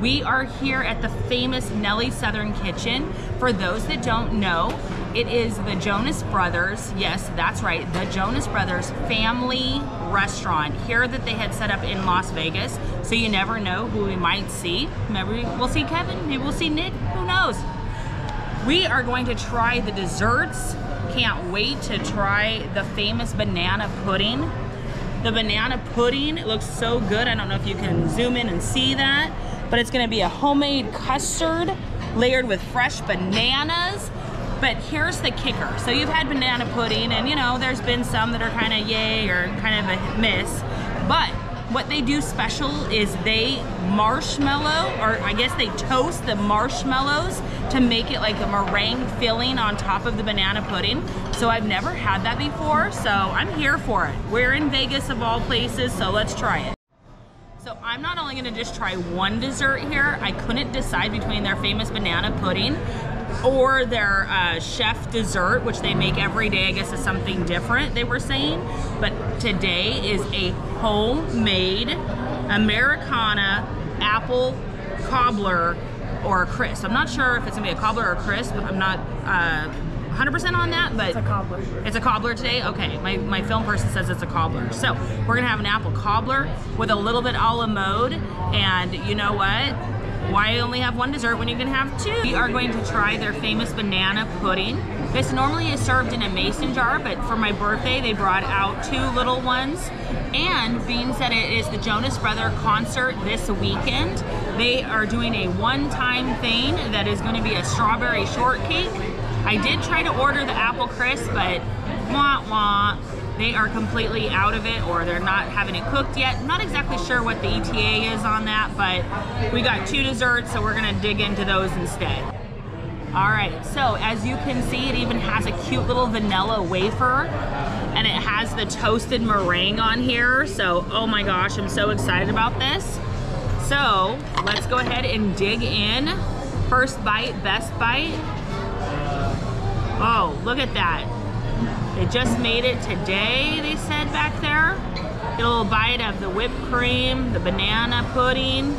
We are here at the famous Nellies Southern Kitchen. For those that don't know, it is the Jonas Brothers, yes, that's right, the Jonas Brothers family restaurant here that they had set up in Las Vegas. So you never know who we might see. Maybe we'll see Kevin, maybe we'll see Nick, who knows? We are going to try the desserts. Can't wait to try the famous banana pudding. The banana pudding, it looks so good. I don't know if you can zoom in and see that, but it's gonna be a homemade custard layered with fresh bananas. But here's the kicker. So you've had banana pudding and you know, there's been some that are kind of yay or kind of a miss. But what they do special is they marshmallow, or I guess they toast the marshmallows to make it like a meringue filling on top of the banana pudding. So I've never had that before, so I'm here for it. We're in Vegas of all places, so let's try it. So I'm not only gonna just try one dessert here, I couldn't decide between their famous banana pudding or their chef dessert, which they make every day, I guess is something different, they were saying. But today is a homemade Americana apple cobbler or a crisp. I'm not sure if it's gonna be a cobbler or a crisp, but I'm not 100% on that, but it's a cobbler. It's a cobbler today? Okay, my film person says it's a cobbler. So we're gonna have an apple cobbler with a little bit a la mode, and you know what? Why only have one dessert when you can have two? We are going to try their famous banana pudding. This normally is served in a mason jar, but for my birthday, they brought out two little ones. And being said it is the Jonas Brothers concert this weekend, they are doing a one-time thing that is gonna be a strawberry shortcake. I did try to order the apple crisp, but wah wah, they are completely out of it, or they're not having it cooked yet. I'm not exactly sure what the ETA is on that, but we got two desserts, so we're gonna dig into those instead. All right, so as you can see, it even has a cute little vanilla wafer, and it has the toasted meringue on here. So, oh my gosh, I'm so excited about this. So let's go ahead and dig in. First bite, best bite. Oh, look at that. They just made it today, they said back there. Get a little bite of the whipped cream, the banana pudding,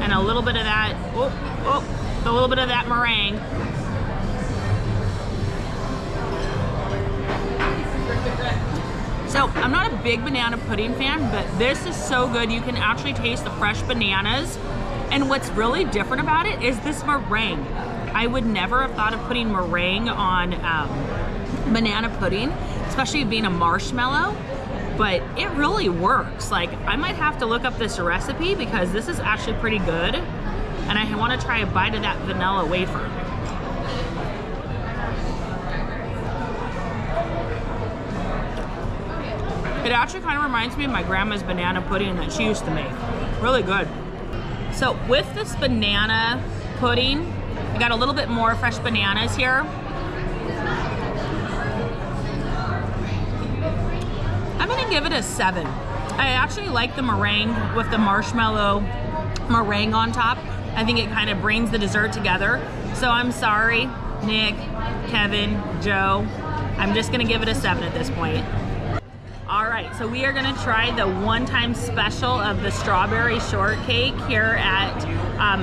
and a little bit of that, a little bit of that meringue. So I'm not a big banana pudding fan, but this is so good. You can actually taste the fresh bananas. And what's really different about it is this meringue. I would never have thought of putting meringue on banana pudding, especially being a marshmallow, but it really works. Like, I might have to look up this recipe because this is actually pretty good, and I want to try a bite of that vanilla wafer. It actually kind of reminds me of my grandma's banana pudding that she used to make. Really good. So with this banana pudding, I got a little bit more fresh bananas here. I'm gonna give it a 7. I actually like the meringue with the marshmallow meringue on top. I think it kind of brings the dessert together. So I'm sorry, Nick, Kevin, Joe. I'm just gonna give it a 7 at this point. All right, so we are gonna try the one-time special of the strawberry shortcake here at,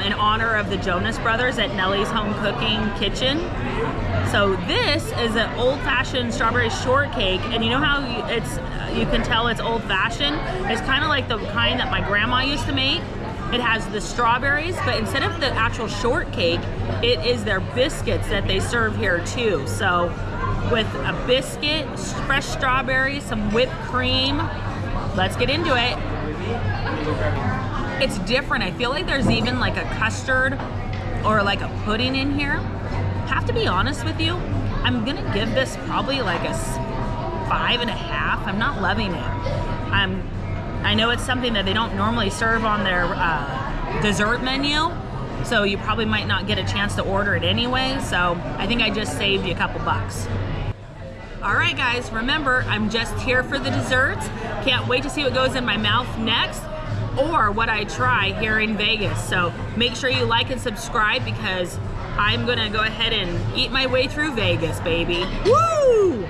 in honor of the Jonas Brothers at Nellies Home Cooking Kitchen. So this is an old-fashioned strawberry shortcake, and you know how it's, you can tell it's old-fashioned? It's kind of like the kind that my grandma used to make. It has the strawberries, but instead of the actual shortcake, it is their biscuits that they serve here too. So with a biscuit, fresh strawberries, some whipped cream. Let's get into it. It's different. I feel like there's even like a custard or like a pudding in here. Have to be honest with you, I'm gonna give this probably like a 5.5. I'm not loving it. I know it's something that they don't normally serve on their dessert menu, so you probably might not get a chance to order it anyway, so I think I just saved you a couple bucks. All right guys, remember, I'm just here for the desserts. Can't wait to see what goes in my mouth next. or what I try here in Vegas. So make sure you like and subscribe because I'm gonna go ahead and eat my way through Vegas, baby. Woo!